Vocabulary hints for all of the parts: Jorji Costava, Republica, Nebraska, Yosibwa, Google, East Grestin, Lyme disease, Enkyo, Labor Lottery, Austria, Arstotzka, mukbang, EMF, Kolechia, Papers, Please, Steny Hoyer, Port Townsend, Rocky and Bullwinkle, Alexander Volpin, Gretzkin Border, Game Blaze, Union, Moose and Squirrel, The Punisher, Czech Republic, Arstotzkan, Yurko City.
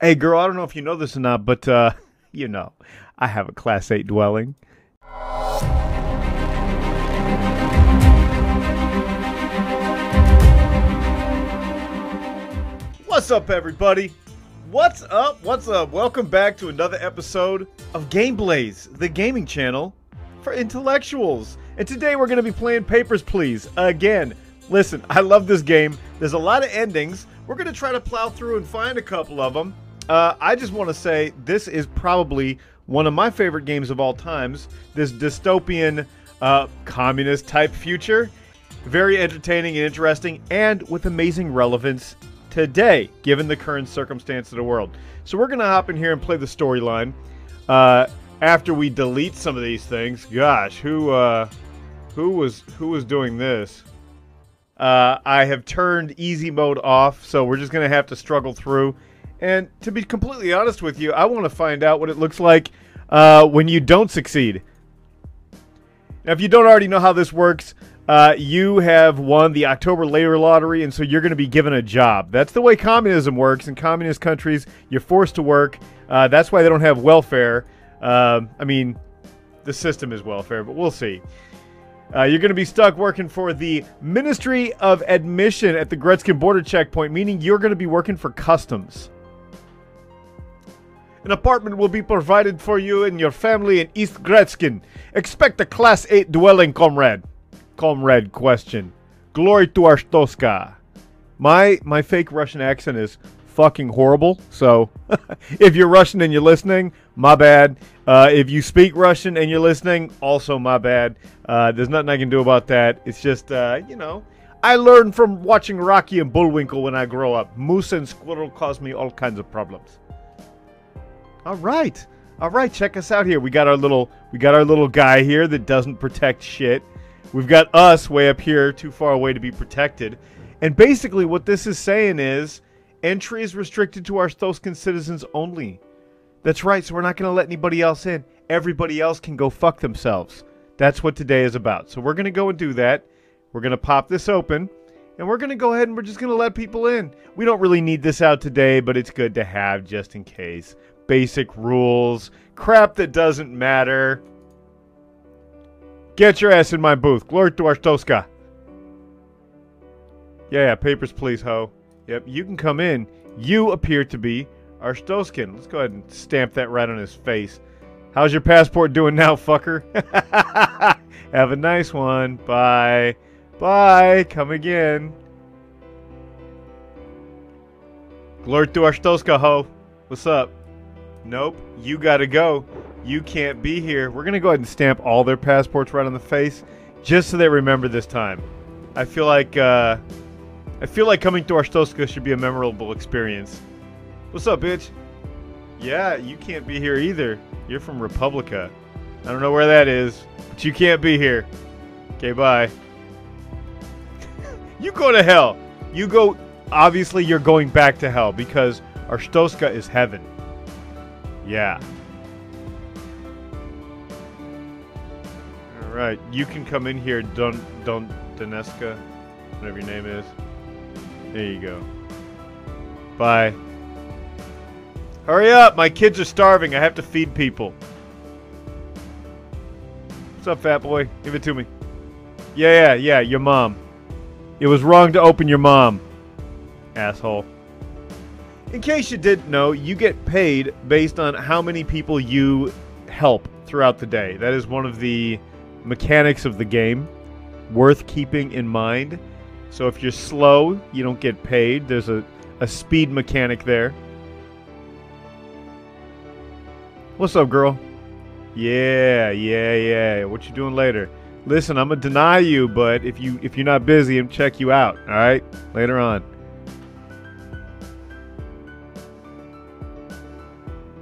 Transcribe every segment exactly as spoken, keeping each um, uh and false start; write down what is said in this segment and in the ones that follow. Hey, girl, I don't know if you know this or not, but, uh, you know, I have a Class eight dwelling. What's up, everybody? What's up? What's up? Welcome back to another episode of Game Blaze, the gaming channel for intellectuals. And today we're going to be playing Papers, Please, again. Listen, I love this game. There's a lot of endings. We're going to try to plow through and find a couple of them. Uh, I just want to say this is probably one of my favorite games of all times. This dystopian, uh, communist-type future. Very entertaining and interesting, and with amazing relevance today, given the current circumstance of the world. So we're going to hop in here and play the storyline. Uh, after we delete some of these things. Gosh, who, uh, who was, who was doing this? Uh, I have turned easy mode off, so we're just going to have to struggle through. And to be completely honest with you, I want to find out what it looks like uh, when you don't succeed. Now, if you don't already know how this works, uh, you have won the October Labor Lottery, and so you're going to be given a job. That's the way communism works. In communist countries, you're forced to work. Uh, that's why they don't have welfare. Uh, I mean, the system is welfare, but we'll see. Uh, you're going to be stuck working for the Ministry of Admission at the Gretzkin Border checkpoint, meaning you're going to be working for customs. An apartment will be provided for you and your family in East Grestin. Expect a Class eight dwelling, comrade. Comrade question. Glory to Arstotzka. My, my fake Russian accent is fucking horrible, so if you're Russian and you're listening, my bad. Uh, if you speak Russian and you're listening, also my bad. Uh, there's nothing I can do about that. It's just, uh, you know, I learned from watching Rocky and Bullwinkle when I grow up. Moose and Squirrel caused me all kinds of problems. All right, all right. Check us out here. We got our little, we got our little guy here that doesn't protect shit. We've got us way up here, too far away to be protected. And basically, what this is saying is, entry is restricted to Arstotzkan citizens only. That's right. So we're not going to let anybody else in. Everybody else can go fuck themselves. That's what today is about. So we're going to go and do that. We're going to pop this open, and we're going to go ahead and we're just going to let people in. We don't really need this out today, but it's good to have just in case. Basic rules, crap that doesn't matter. Get your ass in my booth. Glory to Arstotzka. Yeah, yeah, papers please, ho. Yep, you can come in. You appear to be Arstotzkan. Let's go ahead and stamp that right on his face. How's your passport doing now, fucker? Have a nice one. Bye. Bye. Come again. Glory to Arstotzka, ho. What's up? Nope, you gotta go. You can't be here. We're gonna go ahead and stamp all their passports right on the face, just so they remember this time. I feel like uh, I feel like coming to Arstotzka should be a memorable experience. What's up, bitch? Yeah, you can't be here either. You're from Republica. I don't know where that is, but you can't be here. Okay, bye. You go to hell. You go. Obviously, you're going back to hell because Arstotzka is heaven. Yeah. All right, you can come in here, Don Don Doneska, whatever your name is. There you go. Bye. Hurry up! My kids are starving. I have to feed people. What's up, fat boy? Give it to me. Yeah, yeah, yeah. Your mom. It was wrong to open your mom. Asshole. In case you didn't know, you get paid based on how many people you help throughout the day. That is one of the mechanics of the game, worth keeping in mind. So if you're slow, you don't get paid. There's a, a speed mechanic there. What's up, girl? Yeah, yeah, yeah. What you doing later? Listen, I'm gonna deny you, but if you if you're not busy, I'm check you out. All right, later on.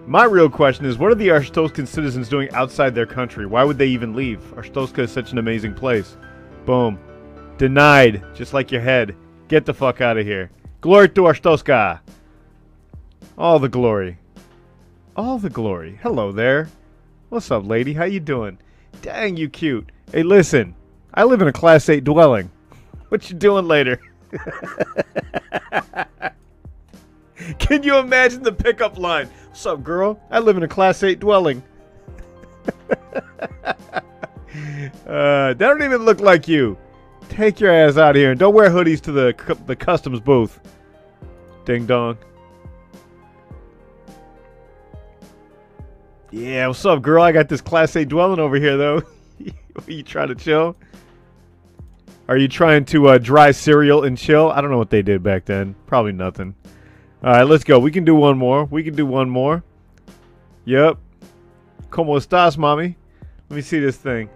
My real question is, what are the Arstotzkan citizens doing outside their country? Why would they even leave? Arstotzka is such an amazing place. Boom. Denied. Just like your head. Get the fuck out of here. Glory to Arstotzka. All the glory. All the glory. Hello there. What's up, lady? How you doing? Dang, you cute. Hey, listen. I live in a Class eight dwelling. What you doing later? Can you imagine the pickup line? What's up, girl? I live in a class eight dwelling. uh, that don't even look like you. Take your ass out of here and don't wear hoodies to the, the customs booth. Ding dong. Yeah, what's up, girl? I got this class eight dwelling over here, though. Are you trying to chill? Are you trying to uh, dry cereal and chill? I don't know what they did back then. Probably nothing. All right, let's go. We can do one more. We can do one more. Yep. ¿Cómo estás, mommy? Let me see this thing.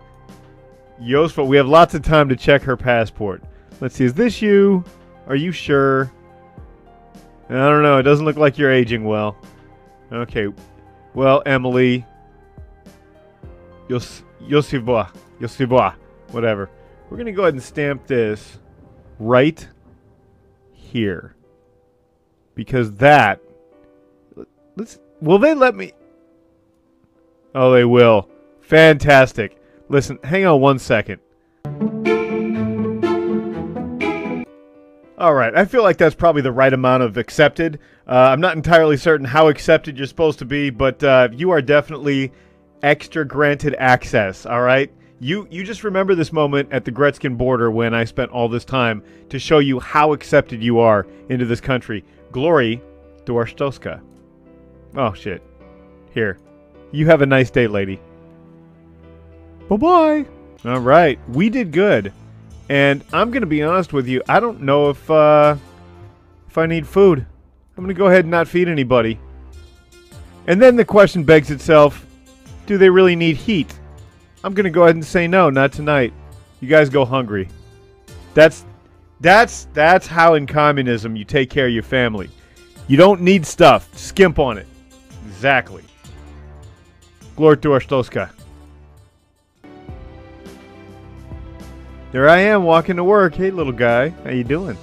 Yosfa, we have lots of time to check her passport. Let's see. Is this you? Are you sure? I don't know. It doesn't look like you're aging well. Okay. Well, Emily. Yos Yosibwa. Yosibwa. Whatever. We're going to go ahead and stamp this right here. Because that... Let's, will they let me... Oh, they will. Fantastic. Listen, hang on one second. Alright, I feel like that's probably the right amount of accepted. Uh, I'm not entirely certain how accepted you're supposed to be, but uh, you are definitely extra granted access, alright? You, you just remember this moment at the Gretzkin border when I spent all this time to show you how accepted you are into this country. Glory to Arstotzka. Oh, shit. Here. You have a nice day, lady. Bye-bye. All right. We did good. And I'm going to be honest with you. I don't know if, uh, if I need food. I'm going to go ahead and not feed anybody. And then the question begs itself, do they really need heat? I'm going to go ahead and say no, not tonight. You guys go hungry. That's that's that's how in communism you take care of your family. You don't need stuff. Skimp on it. Exactly. Glory to Arstotzka. There I am walking to work. Hey, little guy. How you doing?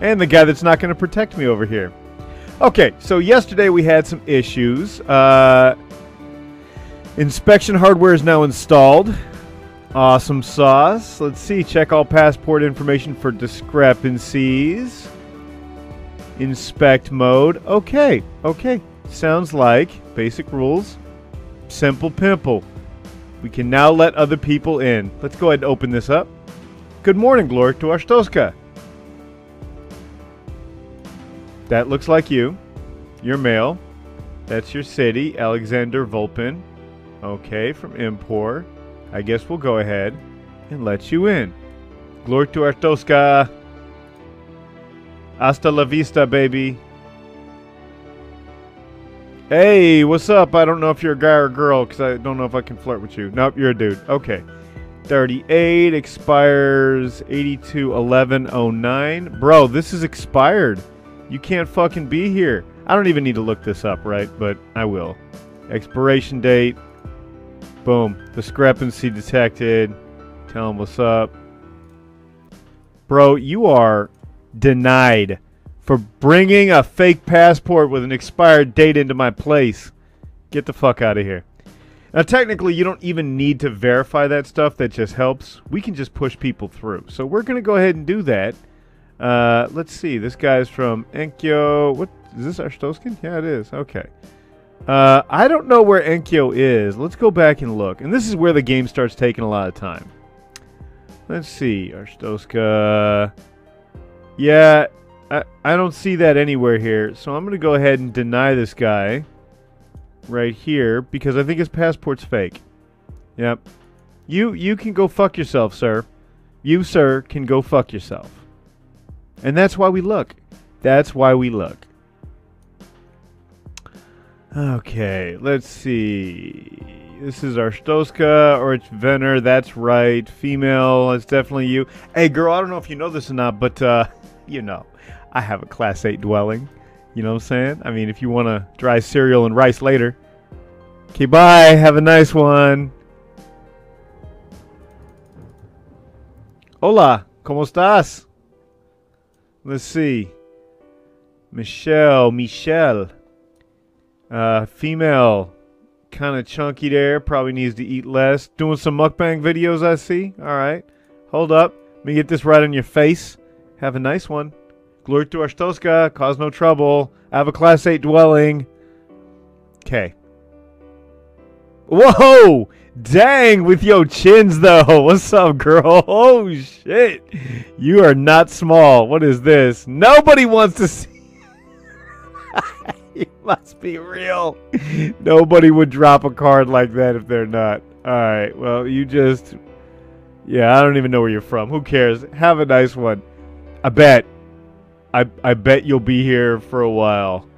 And the guy that's not going to protect me over here. Okay, so yesterday we had some issues. Uh... Inspection hardware is now installed. Awesome sauce. Let's see. Check all passport information for discrepancies. Inspect mode. Okay. Okay. Sounds like basic rules. Simple pimple. We can now let other people in. Let's go ahead and open this up. Good morning, Glory to Arstotzka. That looks like you. You're male. That's your city. Alexander Volpin. Okay, from import. I guess we'll go ahead and let you in. Glory to Arstotzka. Hasta la vista, baby. Hey, what's up? I don't know if you're a guy or a girl, because I don't know if I can flirt with you. Nope, you're a dude. Okay. thirty-eight, expires eighty-two eleven oh nine. Bro, this is expired. You can't fucking be here. I don't even need to look this up, right? But I will. Expiration date. Boom. Discrepancy detected. Tell him what's up. Bro, you are denied for bringing a fake passport with an expired date into my place. Get the fuck out of here. Now, technically, you don't even need to verify that stuff. That just helps. We can just push people through. So we're going to go ahead and do that. Uh, let's see. This guy's from Enkyo. What? Is this Arstotzkin? Yeah, it is. Okay. Uh, I don't know where Enkyo is. Let's go back and look. And this is where the game starts taking a lot of time. Let's see. Arstotzka. Yeah, I, I don't see that anywhere here. So I'm going to go ahead and deny this guy right here because I think his passport's fake. Yep. You, you can go fuck yourself, sir. You, sir, can go fuck yourself. And that's why we look. That's why we look. Okay, let's see. This is Arstotzka, or it's Venner, that's right. Female, it's definitely you. Hey, girl, I don't know if you know this or not, but, uh, you know, I have a class eight dwelling. You know what I'm saying? I mean, if you want to dry cereal and rice later. Okay, bye. Have a nice one. Hola, ¿cómo estás? Let's see. Michelle, Michelle. Uh, female, kind of chunky there, probably needs to eat less. Doing some mukbang videos, I see. All right. Hold up. Let me get this right on your face. Have a nice one. Glory to Arstotzka. Cause no trouble. I have a class eight dwelling. Okay. Whoa! Dang, with your chins, though. What's up, girl? Oh, shit. You are not small. What is this? Nobody wants to see... You must be real. Nobody would drop a card like that if they're not. Alright, well, you just... Yeah, I don't even know where you're from. Who cares? Have a nice one. I bet. I, I bet you'll be here for a while.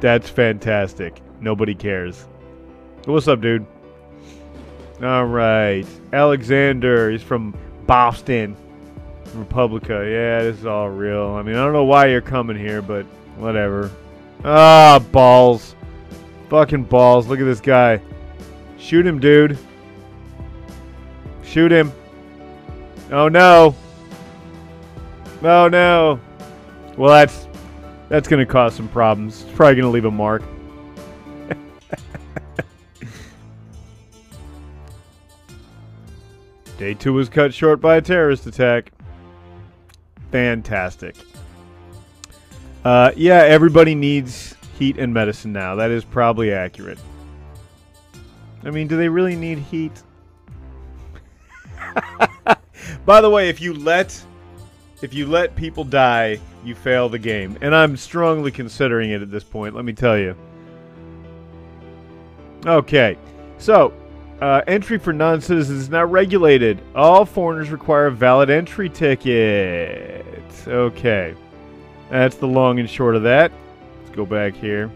That's fantastic. Nobody cares. What's up, dude? Alright. Alexander. He's from Boston. Republica. Yeah, this is all real. I mean, I don't know why you're coming here, but whatever. Ah, balls. Fucking balls. Look at this guy. Shoot him, dude. Shoot him. Oh, no. Oh, no. Well, that's that's going to cause some problems. It's probably going to leave a mark. Day two was cut short by a terrorist attack. Fantastic. Uh, yeah, everybody needs heat and medicine now. That is probably accurate. I mean, do they really need heat? By the way, if you let if you let people die, you fail the game. And I'm strongly considering it at this point, let me tell you. Okay. So, uh, entry for non-citizens is not regulated. All foreigners require a valid entry ticket. Okay. That's the long and short of that. Let's go back here.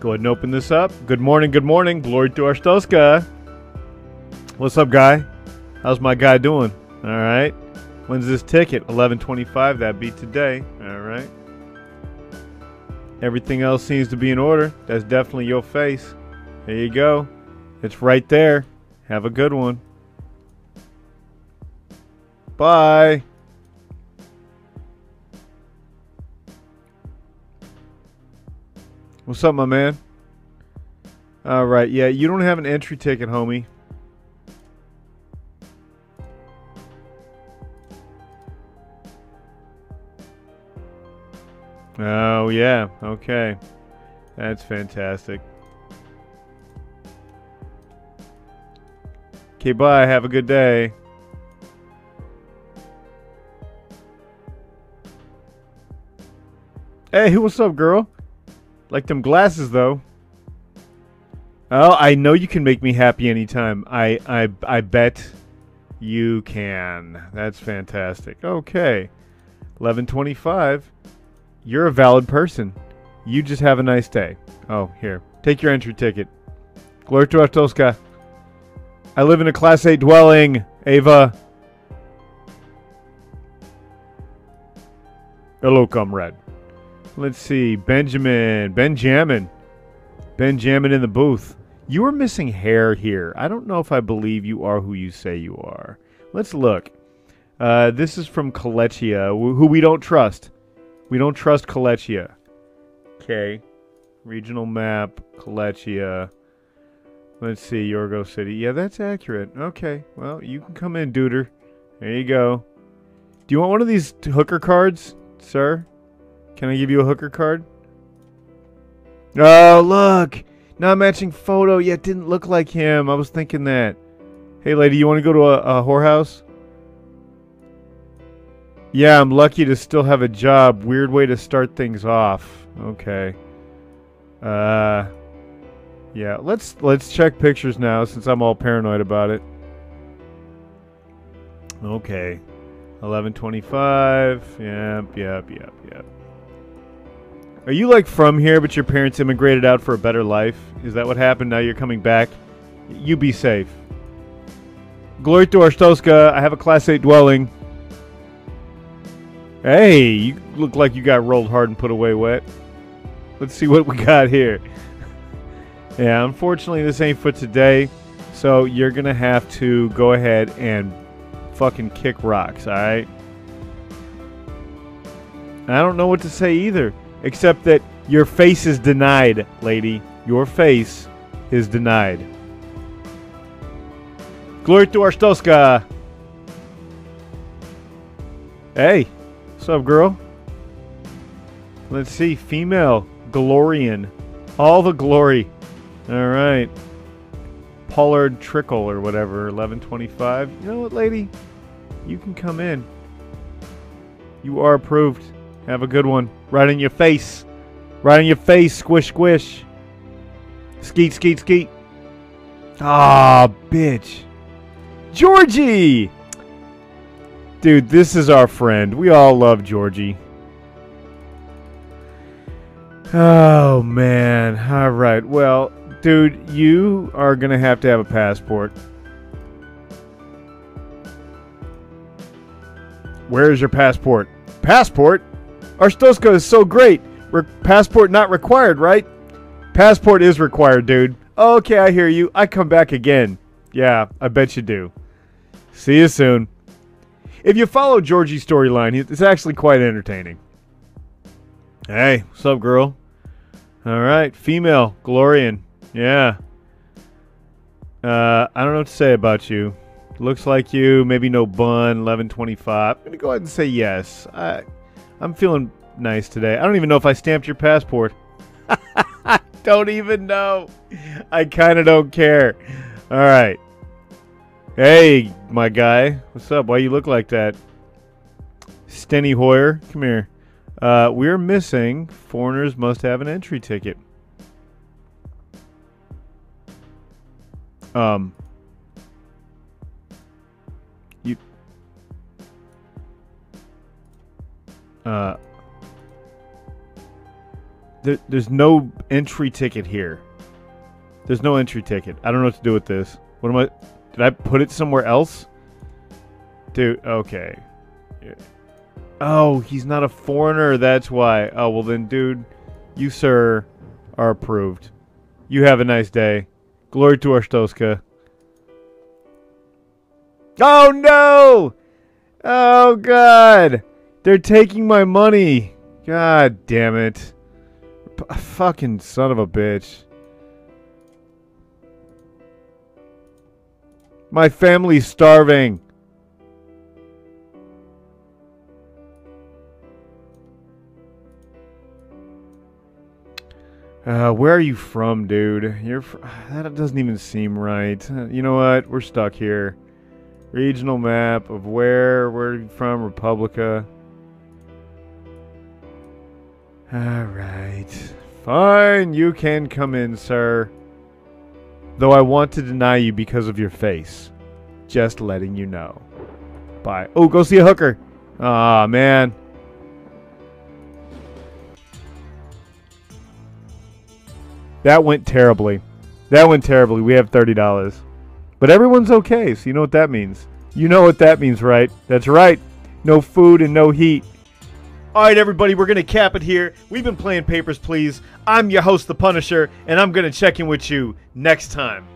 Go ahead and open this up. Good morning, good morning. Glory to Arstotzka. What's up, guy? How's my guy doing? All right. When's this ticket? eleven twenty-five. That'd be today. All right. Everything else seems to be in order. That's definitely your face. There you go. It's right there. Have a good one. Bye. What's up, my man? All right, yeah, you don't have an entry ticket, homie. Oh, yeah, okay. That's fantastic. Okay, bye, have a good day. Hey, what's up, girl? Like them glasses, though. Oh, I know you can make me happy anytime. I, I, I bet you can. That's fantastic. Okay. eleven twenty-five. You're a valid person. You just have a nice day. Oh, here. Take your entry ticket. Glory to Arstotzka. I live in a class eight dwelling, Ava. Hello, comrade. Let's see. Benjamin. Benjamin. Benjamin in the booth. You are missing hair here. I don't know if I believe you are who you say you are. Let's look. Uh, this is from Kolechia, who we don't trust. We don't trust Kolechia. Okay. Regional map. Kolechia. Let's see. Yurko City. Yeah, that's accurate. Okay. Well, you can come in, duder. There you go. Do you want one of these hooker cards, sir? Can I give you a hooker card? Oh, look! Not matching photo yet. Didn't look like him. I was thinking that. Hey, lady, you want to go to a, a whorehouse? Yeah, I'm lucky to still have a job. Weird way to start things off. Okay. Uh, yeah, let's let's check pictures now since I'm all paranoid about it. Okay. eleven twenty-five. Yep, yep, yep, yep. Are you, like, from here, but your parents immigrated out for a better life? Is that what happened? Now you're coming back? You be safe. Glory to Arstotzka. I have a Class eight dwelling. Hey, you look like you got rolled hard and put away wet. Let's see what we got here. Yeah, unfortunately, this ain't for today. So you're going to have to go ahead and fucking kick rocks, all right? I don't know what to say either. Except that your face is denied, lady. Your face is denied. Glory to Arstotzka. Hey, what's up, girl? Let's see, female, Glorian, all the glory. All right, Pollard Trickle or whatever, eleven twenty-five. You know what, lady? You can come in. You are approved. Have a good one. Right in your face. Right in your face, squish, squish. Skeet, skeet, skeet. Ah, bitch. Jorji! Dude, this is our friend. We all love Jorji. Oh, man. All right. Well, dude, you are going to have to have a passport. Where is your passport? Passport? Arstotzka is so great. Re passport not required, right? Passport is required, dude. Okay, I hear you. I come back again. Yeah, I bet you do. See you soon. If you follow Jorji's storyline, it's actually quite entertaining. Hey, what's up, girl? All right, female, Glorian. Yeah. Uh, I don't know what to say about you. Looks like you, maybe no bun, eleven twenty-five. I'm going to go ahead and say yes. I, I'm feeling nice today. I don't even know if I stamped your passport. I don't even know. I kind of don't care. All right. Hey, my guy. What's up? Why you look like that? Steny Hoyer, come here. Uh, we're missing. Foreigners must have an entry ticket. Um. You. Uh. There, there's no entry ticket here. There's no entry ticket. I don't know what to do with this. What am I... Did I put it somewhere else? Dude, okay. Oh, he's not a foreigner. That's why. Oh, well then, dude, you, sir, are approved. You have a nice day. Glory to Arstotzka. Oh, no! Oh, God! They're taking my money. God damn it. P- fucking son of a bitch. My family's starving. Uh, where are you from, dude? You're fr that doesn't even seem right. You know what? We're stuck here. Regional map of where? Where are you from? Republica. All right. Fine. You can come in, sir. Though I want to deny you because of your face. Just letting you know. Bye. Oh, go see a hooker. Aw, man. That went terribly. That went terribly. We have thirty dollars. But everyone's okay, so you know what that means. You know what that means, right? That's right. No food and no heat. All right, everybody, we're going to cap it here. We've been playing Papers, Please. I'm your host, The Punisher, and I'm going to check in with you next time.